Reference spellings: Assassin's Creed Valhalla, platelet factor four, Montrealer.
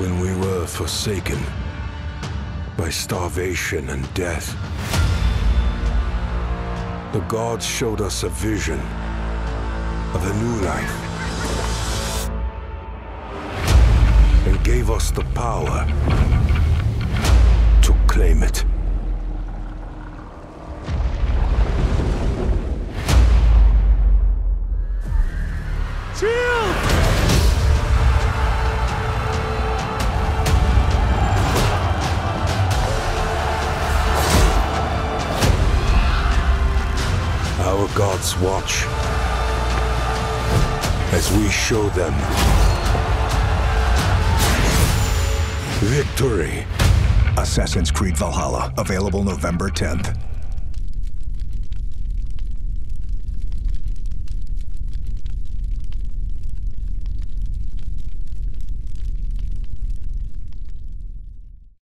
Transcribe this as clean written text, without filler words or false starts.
when we were forsaken by starvation and death, the gods showed us a vision of a new life and gave us the power to claim it. Shield! Our gods watch as we show them victory. Assassin's Creed Valhalla, available November 10th.